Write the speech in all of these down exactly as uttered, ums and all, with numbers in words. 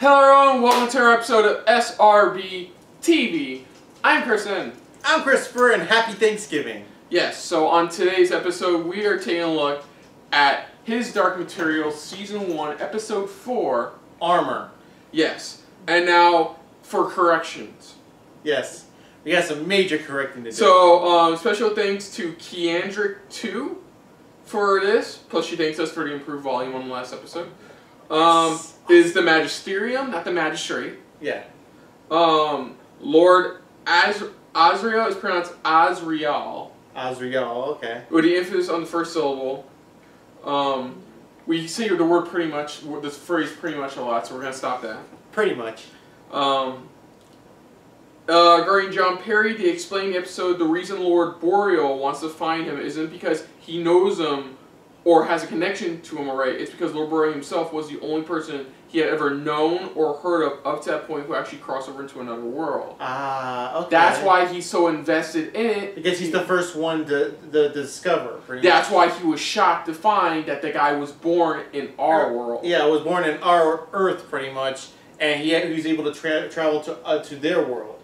Hello everyone, welcome to our episode of S R B T V. I'm Kristen. I'm Christopher, and happy Thanksgiving. Yes, so on today's episode we are taking a look at His Dark Materials Season one Episode four, Armor. Yes, and now for corrections. Yes, we got some major correcting to do. So, um, special thanks to Keandrick two for this, plus she thanks us for the improved volume on the last episode. Um, is the Magisterium, not the Magistrate. Yeah. Um, Lord Asriel is pronounced Asriel. Asriel, okay. With the emphasis on the first syllable. Um, we see the word pretty much, this phrase pretty much a lot, so we're going to stop that. Pretty much. Um, uh, Guardian John Perry, they explained the episode, the reason Lord Boreal wants to find him isn't because he knows him or has a connection to him already. It's because Lord Boreal himself was the only person he had ever known or heard of up to that point who actually crossed over into another world. Ah, okay. That's why he's so invested in it. Because he's the first one to, to discover. That's why he was shocked to find that the guy was born in our world. Yeah, was born in our Earth, pretty much, and he, he was able to tra travel to uh, to their world.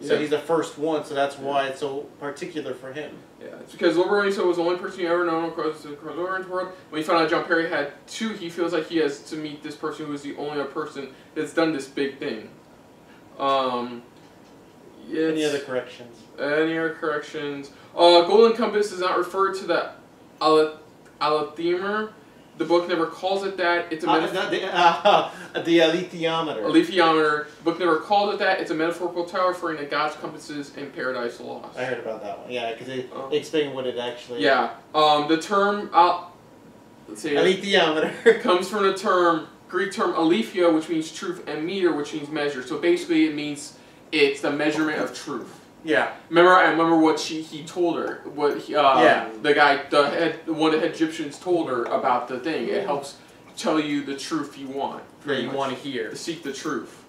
So yeah. He's the first one, so that's why it's so particular for him. Yeah, it's because Lord Boreal was the only person you ever known across the Orange world. When he found out John Perry had two, he feels like he has to meet this person who is the only other person that's done this big thing. Um, any other corrections? Any other corrections? Uh, Golden Compass does not refer to the Alethiometer. The book never calls it that. It's a uh, not the, uh, the Alethiometer. Alethiometer. The book never calls it that. It's a metaphorical tower referring to God's compasses and Paradise Lost. I heard about that one. Yeah, because they um, explain what it actually is. Yeah. Um, the term uh, let's see, Alethiometer comes from the term Greek term aletheia, which means truth, and meter, which means measure. So basically, it means it's the measurement of truth. Yeah. Remember, I remember what she he told her. What he, uh, yeah. the guy, the head, one of the Egyptians told her about the thing. It helps tell you the truth you want, that you want to hear. To seek the truth.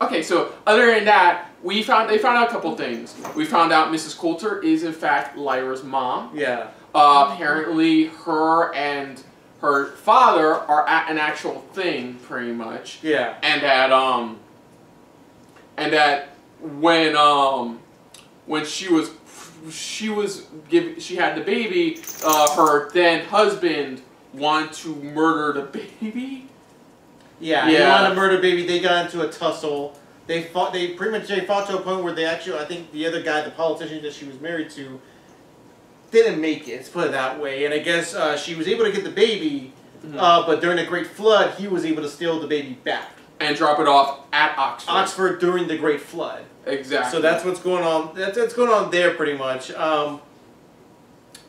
Okay, so other than that, we found they found out a couple things. We found out Missus Coulter is in fact Lyra's mom. Yeah. Uh, apparently, her and her father are at an actual thing, pretty much. Yeah. And that um. And that when um. When she was, she was give, she had the baby. Uh, her then husband wanted to murder the baby. Yeah, yeah. He wanted to murder baby. They got into a tussle. They fought. They pretty much they fought to a point where they actually, I think, the other guy, the politician that she was married to, didn't make it. Let's put it that way. And I guess uh, she was able to get the baby, mm-hmm. uh, but during the Great Flood, he was able to steal the baby back. And drop it off at Oxford. Oxford during the Great Flood. Exactly. So that's what's going on. That's what's going on there, pretty much. Um,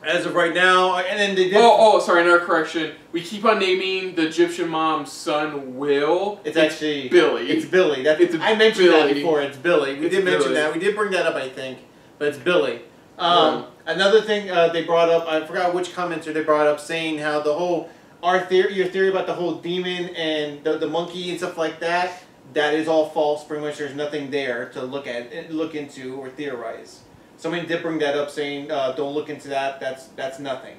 as of right now, and then they did. Oh, oh, sorry, another correction. We keep on naming the Egyptian mom's son Will. It's, it's actually Billy. It's Billy. That's, it's I mentioned Billy. that before. It's Billy. We it's did mention Billy. that. We did bring that up, I think. But it's Billy. Um, yeah. Another thing uh, they brought up. I forgot which commenter they brought up, saying how the whole. Our theory, your theory about the whole demon and the, the monkey and stuff like that, that is all false. Pretty much there's nothing there to look at, look into, or theorize. Somebody did bring that up saying, uh, don't look into that, that's that's nothing.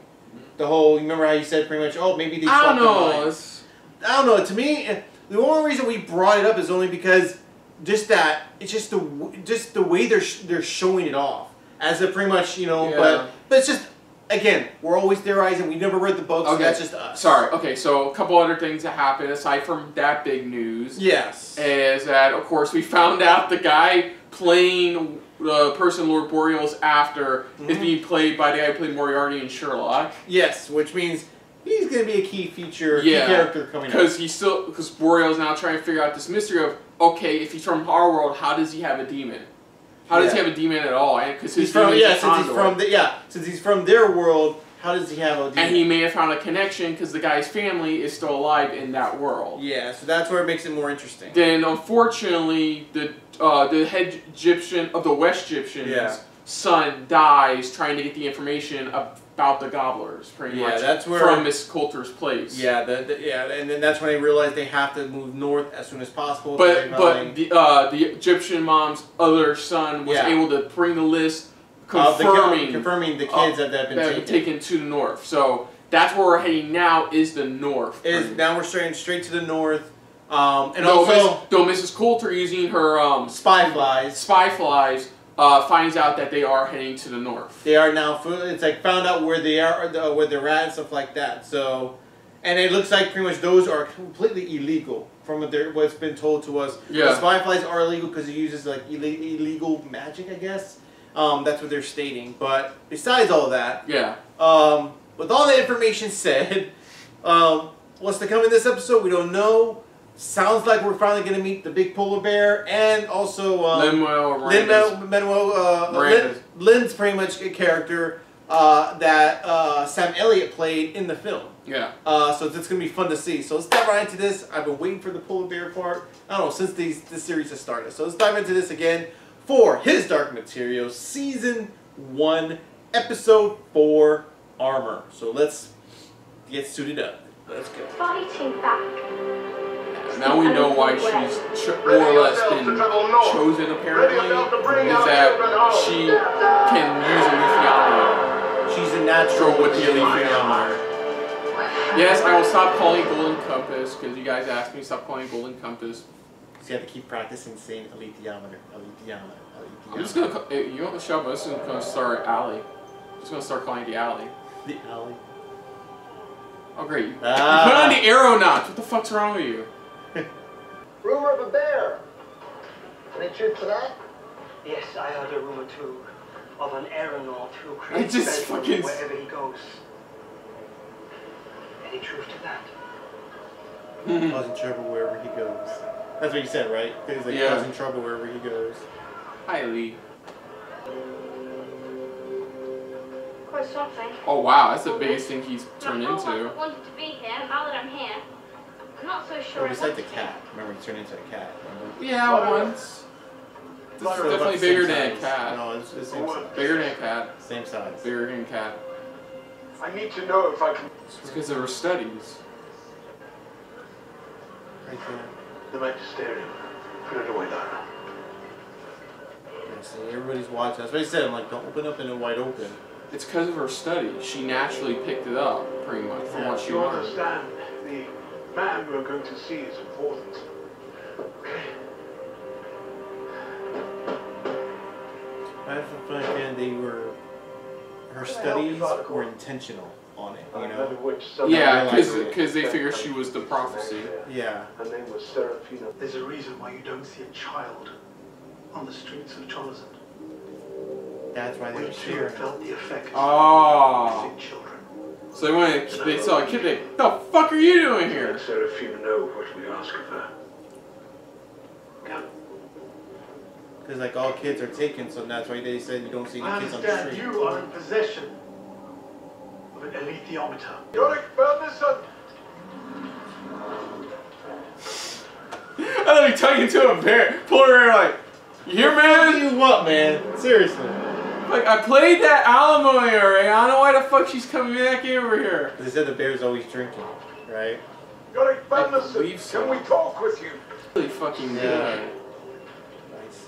The whole, remember how you said pretty much, oh, maybe they swapped their minds. I don't know. To me, the only reason we brought it up is only because just that, it's just the just the way they're, sh they're showing it off. As a pretty much, you know, yeah. but, but it's just... Again, we're always theorizing. We never read the book, so okay. That's just us. Sorry. Okay, so a couple other things that happened, aside from that big news. Yes. Is that, of course, we found out the guy playing the person Lord Boreal's after mm-hmm. is being played by the guy who played Moriarty and Sherlock. Yes, which means he's going to be a key feature, yeah, key character coming up. Because he's still, because Boreal's now trying to figure out this mystery of, okay, if he's from our world, how does he have a demon? How does yeah. he have a demon at all? Because he's from yeah, since he's from the, yeah, since he's from their world, how does he have a demon? And he may have found a connection because the guy's family is still alive in that world. Yeah, so that's where it makes it more interesting. Then, unfortunately, the uh, the head Egyptian of the West Egyptian's yeah. son dies trying to get the information about the gobblers, pretty yeah, much. That's where from Miss Coulter's place. Yeah, the, the, yeah, and then that's when they realize they have to move north as soon as possible. But but the uh, the Egyptian mom's other son was yeah. able to bring the list confirming uh, the, confirming the kids uh, that have been that taken. taken to the north. So that's where we're heading now, is the north. Is now we're straight straight to the north. Um, and though also, Miss, though Missus Coulter, using her um, spy flies, spy flies, uh, finds out that they are heading to the north. They are now. It's like found out where they are, uh, where they're at, and stuff like that. So, and it looks like pretty much those are completely illegal from what they're, what's been told to us. Yeah, the spy flies are illegal because it uses like Ill illegal magic, I guess. Um, that's what they're stating. But besides all that, yeah. Um, with all the information said, um, what's to come in this episode? We don't know. Sounds like we're finally going to meet the big polar bear, and also um, Lin-Manuel Lin-Manuel uh, Miranda. Lin, Lin's pretty much a character uh, that uh, Sam Elliott played in the film. Yeah. Uh, so it's going to be fun to see. So let's dive right into this. I've been waiting for the polar bear part. I don't know, since these, this series has started. So let's dive into this again for His Dark Materials, Season one, Episode four, Armor. So let's get suited up. Let's go. Fighting back. Now we know why she's ch more or less been chosen, apparently, is that she can use Alethiometer. She's a natural with the Alethiometer. Yes, I will stop calling Golden Compass, because you guys asked me to stop calling Golden Compass. So you have to keep practicing saying Alethiometer, Alethiometer, Alethiometer. I'm just going to, you don't shove us, I'm just going to start Alley. I'm just going to start calling it the Alley. The Alley. Oh great, ah. You put on the arrow notch, what the fuck's wrong with you? Rumor of a bear. Any truth to that? Yes, I heard a rumor too of an aeronaut who creates just fucking wherever he goes. Any truth to that? Mm-hmm. Causing trouble wherever he goes. That's what you said, right? He's like yeah. Causing trouble wherever he goes. Hi, Lee. Quite something. Oh wow, that's the well, biggest thing he's turned into. I wanted to be here. Now that I'm here. I'm not so sure. Or was like the cat. Remember, he turned into a cat. Remember? Yeah, Lyra. Once. This is definitely bigger than a cat. No, it's the same size. Bigger than a cat. Same size. Bigger than a cat. I need to know if I can. It's because there were studies. Right there. The Magisterium. Put it away, Lyra. See, everybody's watching. That's what I said. I'm like, don't open up in a wide open. It's because of her studies. She naturally picked it up, pretty much, from yeah, what she learned. Understand the man we're going to see is important. I have to understand they were, her studies were intentional on it, you know? Yeah, because they figured she was the prophecy. Yeah. Her name was Serafina. There's a reason why you don't see a child on the streets of Chorazin. That's why they were here. Oh. So they went, they saw a kid, they, the fuck are you doing here? Serafina know what we ask of her. Yeah. Because like all kids are taken, so that's why they said you don't see any kids on the street. You are in possession of an alethiometer. Iorek Byrnison! I thought he tugged into a bear, pull her like, you hear man? You what man? Seriously. Like, I played that Alamo area. I don't know why the fuck she's coming back over here. They said the bear's always drinking, right? Iorek Byrnison, so. Can we talk with you? Really fucking yeah. Nice.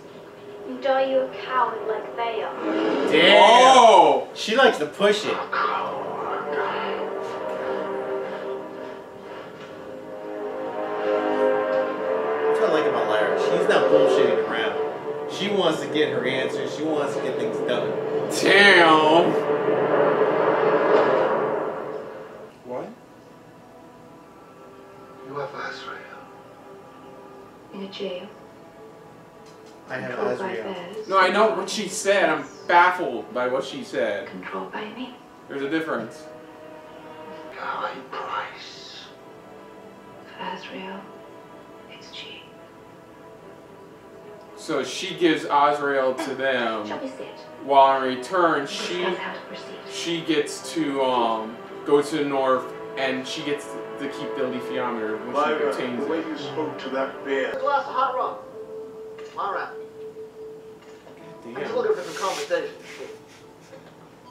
You die, you a coward like they are. Damn! Oh, she likes to push it. That's what I like about Lyra. She's not bullshitting around. She wants to get her answers. She wants to get things done. Damn. What? You have Asriel. In a jail. I have Asriel. No, I know what she said. I'm baffled by what she said. Controlled by me. There's a difference. High price. For Asriel, it's cheap. So she gives Asriel to them, while in return she she gets to um go to the north, and she gets to keep the alethiometer when Lyra, she obtains it. The way you spoke to that bear. A glass of hot rum. Lyra. Damn. I'm just looking for some conversation.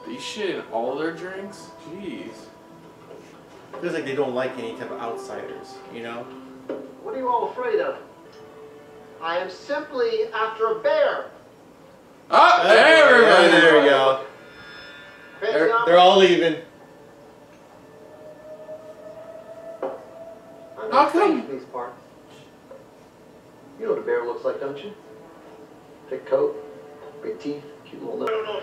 They shit in all their drinks? Jeez. Feels like they don't like any type of outsiders, you know? What are you all afraid of? I am simply after a bear. Oh, there we go. There we go. They're, they're all leaving. How come? You know what a bear looks like, don't you? Thick coat, big teeth, cute little nose.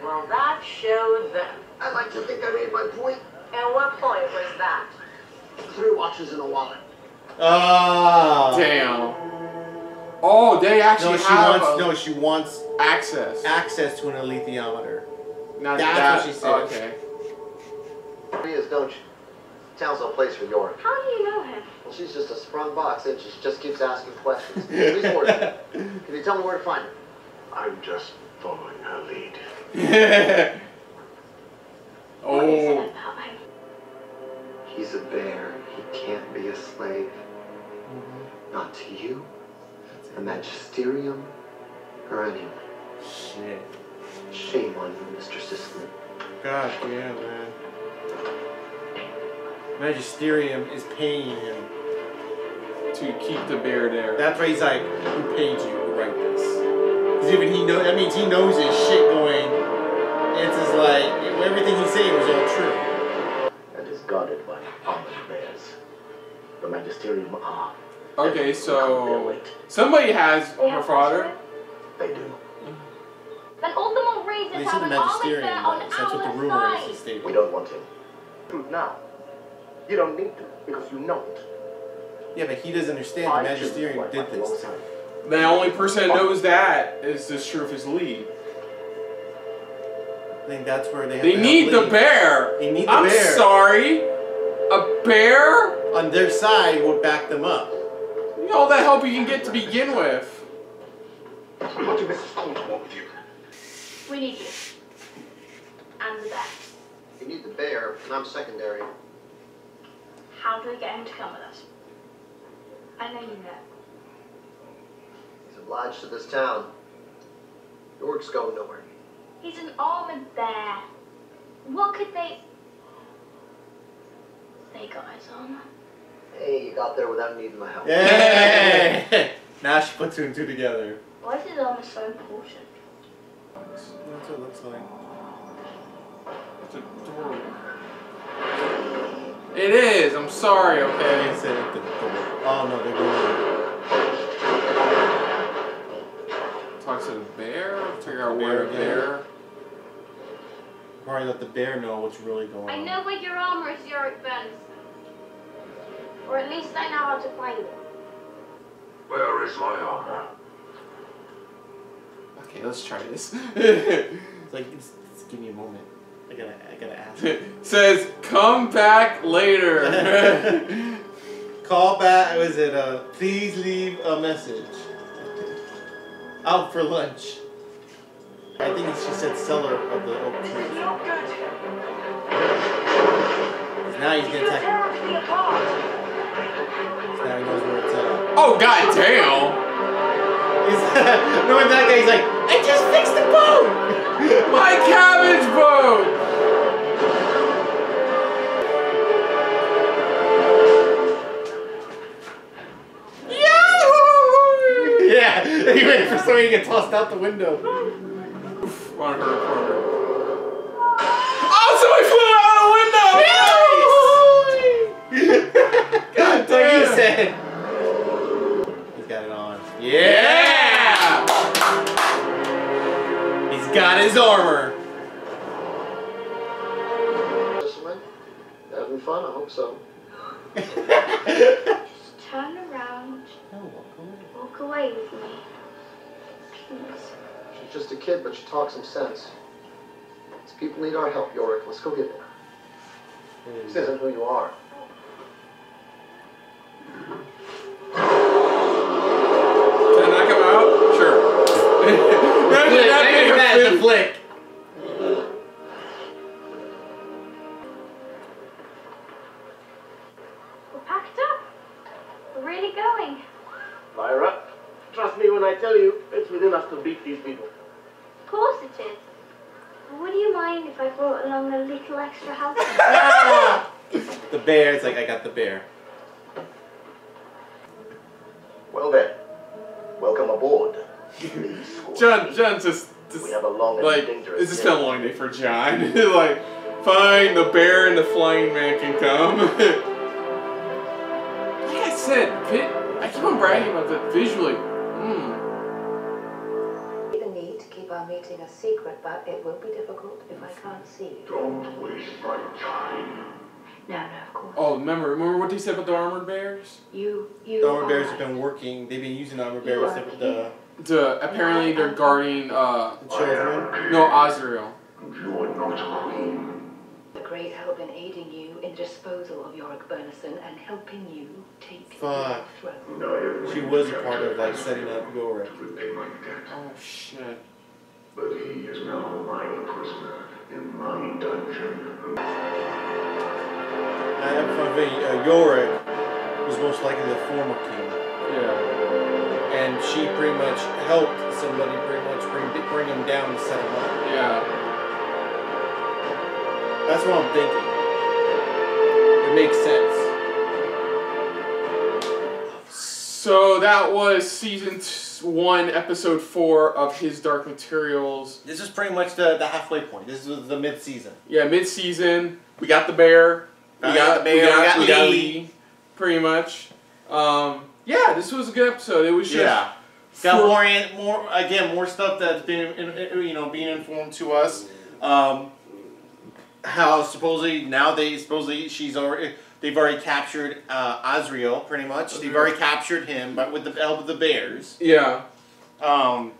Well, that showed them. I'd like to think I made my point. And what point was that? Three watches in a wallet. Ah, uh, damn. Oh, they actually no, she have wants, a, no, she wants access. Access to an alethiometer. Not That's that, what she said. Oh, okay. She is, don't you? Town's no place for Iorek. How do you know him? Well, she's just a sprung box, and she just keeps asking questions. Please order it. Can you tell me where to find him? I'm just following her lead. Oh. What is it about him? He's a bear. He can't be a slave. Mm-hmm. Not to you, the Magisterium, or anyone. Shit. Shame on you, Mister Siskin. God damn, man. Magisterium is paying him to keep the bear there. That's why he's like, who paid you to write this? Because even he knows, that means he knows his shit going. It's just like, everything he's saying was all true. That is guarded by common bears. The Magisterium are. Okay, so somebody has her father. They do. But ultimate reasons have always been on our side. We don't want him. Truth now. You don't need to because you know it. Yeah, but he doesn't understand the Magisterium did this to him. The only person that knows that is the sheriff's lead. I think that's where they. Have they need the bear. They need the bear. I'm sorry, a bear on their side will back them up. All that help you can get to begin with. What do Missus Coulter want with you? We need you. I'm the bear. You need the bear, and I'm secondary. How do we get him to come with us? I know you know. He's obliged to this town. York's going nowhere. He's an armored bear. What could they... They got his armor. Hey, you got there without needing my help. Yeah. Now she put two and two together. Why is his armor so important? That's what it looks like. It's adorable. It is. I'm sorry. Okay. It's a, the, the, oh no, they're going. Talks to the bear. Figure out where the bear. Probably let the bear know what's really going on. I know where your armor is, Iorek Byrnison. Or at least I know how to find it. Where is my armor? Okay, let's try this. It's like, it's, it's, give me a moment. I gotta, I gotta ask. Says, come back later. Call back. Was it? Uh, please leave a message. Out for lunch. I think she said cellar of the oak tree. It's not good. Now he's gonna attack. Now he knows where it's at. Oh, god damn! No, in that guy, he's like, I just fixed the boat! My cabbage boat! Yahoo! Yeah, he waited for somebody to get tossed out the window. Oof, on her corner. Oh, somebody flew out of the window! God damn! Like you said. He's got it on. Yeah! He's got his armor. Having fun? I hope so. Just turn around. No, walk away. Walk away with me. Please. She's just a kid, but she talks some sense. These people need our help, Iorek. Let's go get them. This isn't who you are. Can I knock him out? Sure. Flick, that that the flick. We're packed up. We're really going. Lyra, trust me when I tell you, it's within us to beat these people. Of course it is. Would you mind if I brought along a little extra help? The bear, it's like, I got the bear. Well then, welcome aboard. John, John just, just we have a long and like, dangerous. It's just been a long day for John. Like, fine, the bear and the flying man can come. Yeah, I said, pit, I keep on bragging about that visually. Mm. The need to keep our meeting a secret, but it will be difficult if I can't see you. Don't waste my time. No, no, of course. Oh, remember, remember what they said about the armored bears? You, you. The armored bears have been working. They've been using the armored bears to the. To apparently they're guarding uh the children. No, Asriel. You are not queen. A great help in aiding you in disposal of Iorek Byrnison and helping you take Fuck. your throne. She was a part of like setting up Iorek. Oh shit. But he is now my prisoner in my dungeon. I am convinced uh, Iorek was most likely the former king. Yeah. And she pretty much helped somebody pretty much bring bring him down to set him up. Yeah. That's what I'm thinking. It makes sense. So that was season one, episode four of His Dark Materials. This is pretty much the, the halfway point. This is the mid-season. Yeah, mid-season. We got the bear. We uh, got the bear. We got, we got, we got Lee. Lee. Pretty much. Um, yeah, this was a good episode. It was just... Yeah. Got more, in, more, again, more stuff that's been, you know, being informed to us. Um... How supposedly now they supposedly she's already they've already captured uh, Asriel pretty much. They've already captured him, but with the help of the bears. Yeah. Um.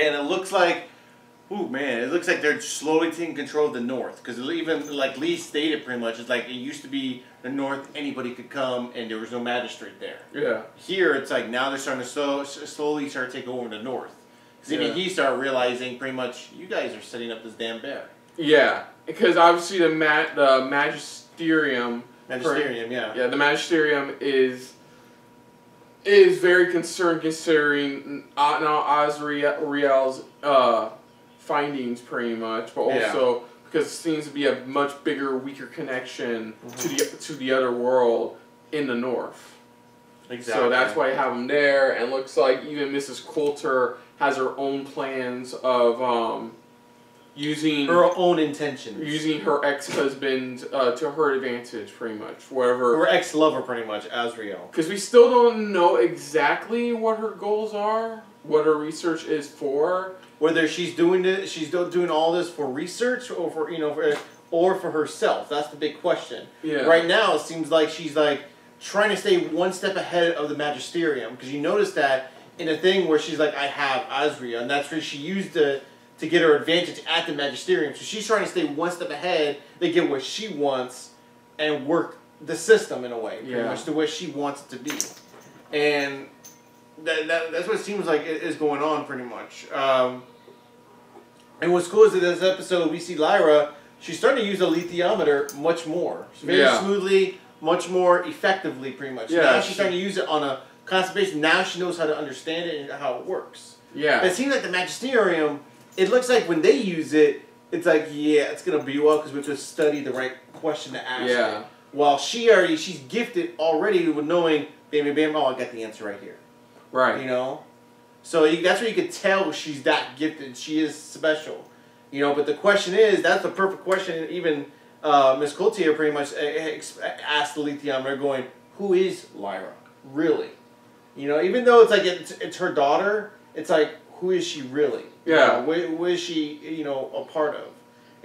And it looks like, oh man, it looks like they're slowly taking control of the north because even like Lee stated pretty much, it's like it used to be the north anybody could come and there was no magistrate there. Yeah. Here it's like now they're starting to so slowly start taking over the north because even he started realizing pretty much you guys are setting up this damn bear. Yeah, because obviously the ma the Magisterium, Magisterium, for, yeah, yeah, the Magisterium is is very concerned considering uh, now Asriel's uh, findings, pretty much, but also yeah. because it seems to be a much bigger, weaker connection mm-hmm. to the to the other world in the north. Exactly. So that's why you have them there, and looks like even Missus Coulter has her own plans of. Um, Using her own intentions. Using her ex-husband uh, to her advantage, pretty much. Whatever. Her ex-lover, pretty much, Asriel. Because we still don't know exactly what her goals are, what her research is for. Whether she's doing this, she's doing all this for research or for you know, for, or for herself. That's the big question. Yeah. Right now, it seems like she's like trying to stay one step ahead of the Magisterium because you notice that in a thing where she's like, I have Asriel, and that's where she used the. To get her advantage at the Magisterium. So she's trying to stay one step ahead, they get what she wants, and work the system in a way, pretty yeah. much the way she wants it to be. And that, that, that's what it seems like is going on, pretty much. Um, and what's cool is that this episode, we see Lyra, she's starting to use the Alethiometer much more. Very yeah. smoothly, much more effectively, pretty much. Yeah, now she's she, starting to use it on a constant basis. Now she knows how to understand it and how it works. Yeah. It seems like the Magisterium... It looks like when they use it, it's like, yeah, it's going to be well because we just study the right question to ask. Yeah. It. While she already, she's gifted already with knowing, bam, bam, bam, oh, I got the answer right here. Right. You know? So you, that's where you can tell she's that gifted. She is special. You know, but the question is, that's the perfect question. Even uh, Miss Coulter pretty much asked the Alethiometer going, who is Lyra? Really? You know, even though it's like it's, it's her daughter, it's like, who is she really? Yeah. You know, where, where is she, you know, a part of?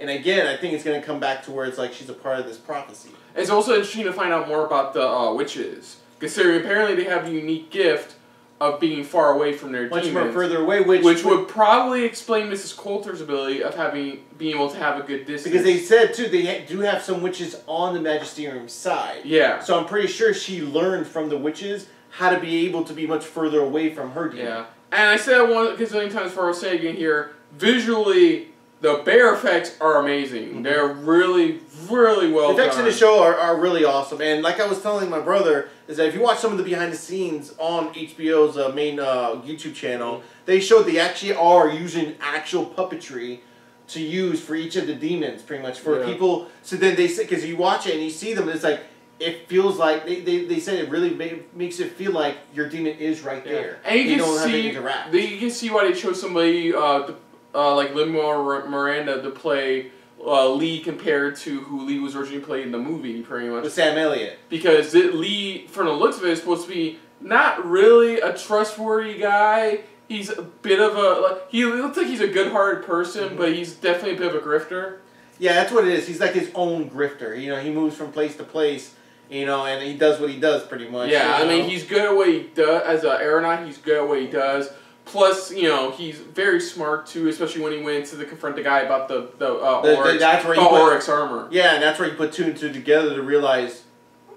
And again, I think it's going to come back to where it's like she's a part of this prophecy. It's also interesting to find out more about the uh, witches. Considering apparently they have a unique gift of being far away from their demons. Much more further away, which... Which would probably explain Missus Coulter's ability of having being able to have a good distance. Because they said, too, they do have some witches on the Magisterium side. Yeah. So I'm pretty sure she learned from the witches how to be able to be much further away from her demon. Yeah. And I said one because many times before, I'll say again here, visually, the bear effects are amazing. Mm-hmm. They're really, really well done. The effects in the show are, are really awesome. And like I was telling my brother, is that if you watch some of the behind the scenes on H B O's uh, main uh, YouTube channel, they showed they actually are using actual puppetry to use for each of the demons, pretty much. For yeah. people, so then they say, because you watch it and you see them, and it's like, it feels like they, they, they said it really make, makes it feel like your demon is right there. Yeah. And you they can don't see have they, you can see why they chose somebody uh, to, uh, like Lin-Manuel Miranda to play uh, Lee compared to who Lee was originally played in the movie, pretty much. With Sam Elliott. Because it, Lee, from the looks of it, is supposed to be not really a trustworthy guy. He's a bit of a... Like, he looks like he's a good-hearted person, mm-hmm. but he's definitely a bit of a grifter. Yeah, that's what it is. He's like his own grifter. You know, he moves from place to place, you know, and he does what he does, pretty much. Yeah, you know? I mean, he's good at what he does. As an aeronaut, he's good at what he does. Plus, you know, he's very smart, too, especially when he went to the, confront the guy about the, the, uh, the, Oryx, the, that's where the put, Oryx armor. Yeah, and that's where you put two and two together to realize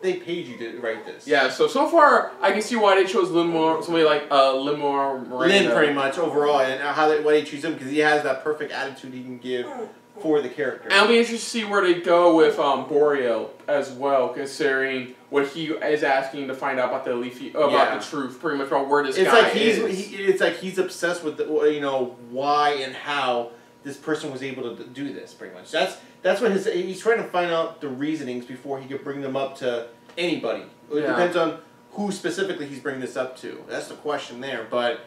they paid you to write this. Yeah, so, so far, I can see why they chose Lin-Manuel, somebody like uh, Lin-Manuel Miranda. Lin, pretty much, overall, and how they, why they choose him, because he has that perfect attitude he can give for the character. I'll be interested to see where they go with um, Boreal as well, considering what he is asking to find out about the Alethiometer, about yeah. the truth, pretty much about where this it's guy like he's, is. He, it's like he's obsessed with the, you know, why and how this person was able to do this, pretty much. That's that's what his he's trying to find out the reasonings before he could bring them up to anybody. It yeah. depends on who specifically he's bringing this up to. That's the question there. But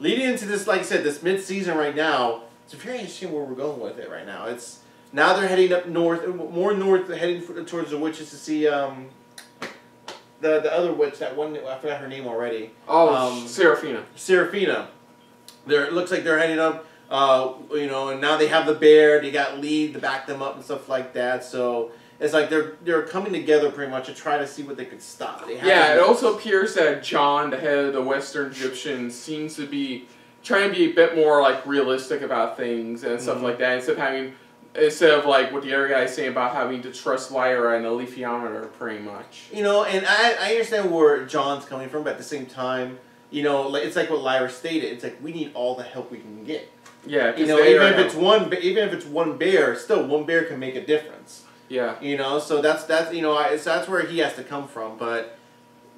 leading into this, like I said, this mid-season right now. It's very interesting where we're going with it right now. It's now they're heading up north, more north, heading towards the witches to see um, the the other witch. That one, I forgot her name already. Oh, um, Serafina. Serafina. They're, it looks like they're heading up, uh, you know, and now they have the bear. They got Lee to back them up and stuff like that. So it's like they're they're coming together pretty much to try to see what they could stop. They yeah, it also appears that John, the head of the Western Egyptians, seems to be trying to be a bit more like realistic about things and stuff mm-hmm. like that, instead of having, instead of like what the other guy is saying about having to trust Lyra and the Alethiometer, pretty much. You know, and I, I understand where John's coming from, but at the same time, you know, it's like what Lyra stated. It's like we need all the help we can get. Yeah, you know, even if it's one, even if it's one bear, still one bear can make a difference. Yeah, you know, so that's that's you know, I, so that's where he has to come from, but.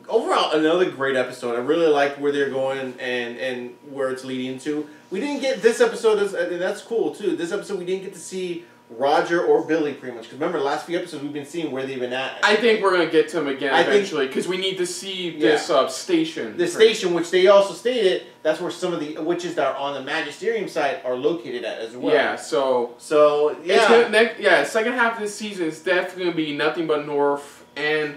Overall, another great episode. I really liked where they're going and, and where it's leading to. We didn't get this episode, and that's cool, too. This episode, we didn't get to see Roger or Billy, pretty much. Because remember, the last few episodes, we've been seeing where they've been at. I think we're going to get to them again I eventually, because we need to see this yeah. uh, station. The station, which they also stated, that's where some of the witches that are on the Magisterium side are located at as well. Yeah, so... So, yeah. It's gonna, next, yeah, second half of this season is definitely going to be nothing but north and...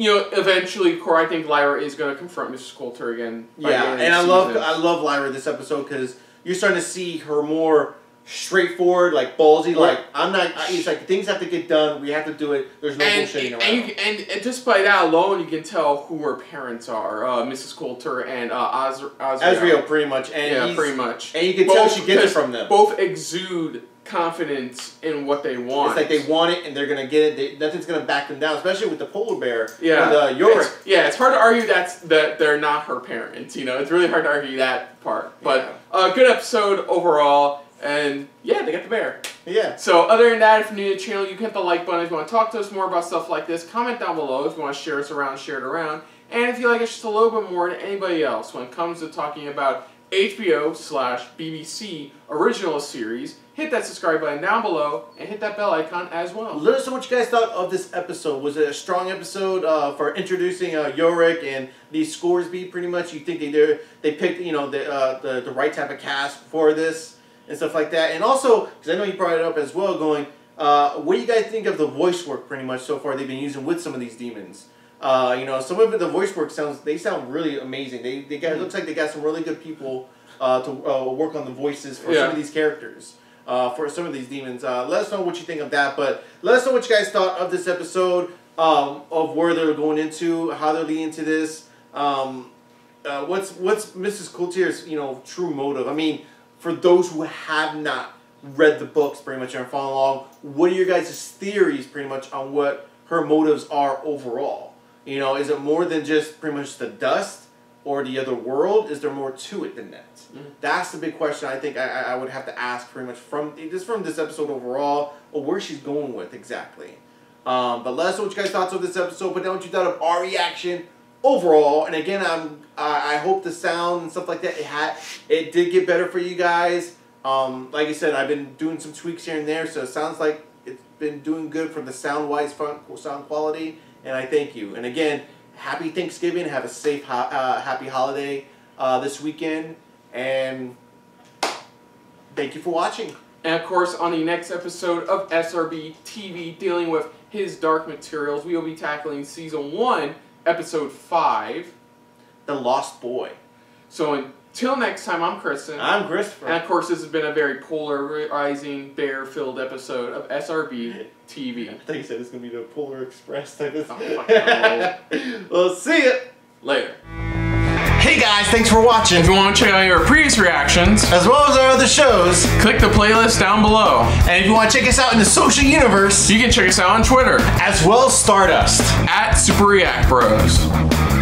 You know, eventually, Cora, I think Lyra is going to confront Missus Coulter again. Yeah, and I love I love Lyra this episode because you're starting to see her more straightforward, like ballsy, like I'm not. It's like things have to get done. We have to do it. There's no bullshitting around. And, you, and and just by that alone, you can tell who her parents are, uh, Missus Coulter and uh, Asriel, pretty much. And yeah, pretty much. And you can tell she gets it from them. Both exude confidence in what they want. It's like they want it and they're gonna get it. They, nothing's gonna back them down, especially with the polar bear. Yeah, the Iorek. It's, yeah, it's hard to argue that's that they're not her parents. You know, it's really hard to argue that part. But yeah. uh, good episode overall, and yeah, they got the bear. Yeah. So other than that, if you're new to the channel, you can hit the like button if you want to talk to us more about stuff like this. Comment down below if you want to share us around, share it around, and if you like us just a little bit more than anybody else when it comes to talking about H B O slash B B C original series. Hit that subscribe button down below and hit that bell icon as well. Let us know what you guys thought of this episode. Was it a strong episode uh, for introducing uh, Iorek and these Scoresby? Pretty much, you think they they picked you know the, uh, the the right type of cast for this and stuff like that. And also, because I know you brought it up as well, going, uh, what do you guys think of the voice work? Pretty much so far they've been using with some of these demons. Uh, you know, some of the voice work sounds they sound really amazing. They they got, it looks like they got some really good people uh, to uh, work on the voices for yeah. some of these characters. Uh, for some of these demons. Uh, let us know what you think of that, but let us know what you guys thought of this episode, um, of where they're going into, how they're leading to this, um, uh, what's what's Missus Coulter's, you know, true motive. I mean, for those who have not read the books pretty much and follow along, what are your guys' theories pretty much on what her motives are overall? You know, is it more than just pretty much the dust? Or the other world? Is there more to it than that? Mm-hmm. That's the big question I think I, I would have to ask pretty much from just from this episode overall, or where she's going with exactly. Um, but let us know what you guys thought of this episode. But now what you thought of our reaction overall. And again, I'm I, I hope the sound and stuff like that it had it did get better for you guys. Um, like I said, I've been doing some tweaks here and there, so it sounds like it's been doing good for the sound wise sound quality. And I thank you. And again. Happy Thanksgiving. Have a safe, ho uh, happy holiday uh, this weekend. And thank you for watching. And of course, on the next episode of S R B T V, dealing with His Dark Materials, we will be tackling Season one, Episode five, The Lost Boy. So until next time, I'm Kristen. I'm Christopher. And of course, this has been a very polarizing, bear-filled episode of S R B T V. I thought you said it's going to be the Polar Express type of thing. Oh my God. Well, see ya later. Hey guys, thanks for watching. If you want to check out our previous reactions, as well as our other shows, click the playlist down below. And if you want to check us out in the social universe, you can check us out on Twitter, as well as Stardust, at Super React Bros.